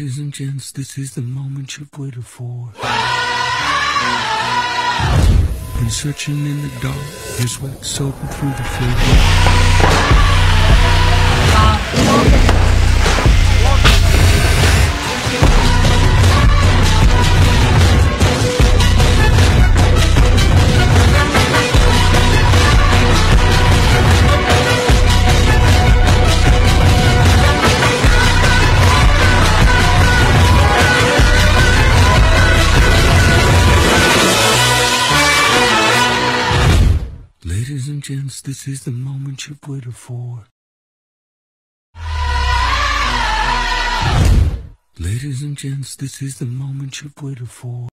Ladies and gents, this is the moment you've waited for. Been searching in the dark, your sweat soaking through the Ladies and gents, this is the moment you've waited for. Ladies and gents, this is the moment you've waited for.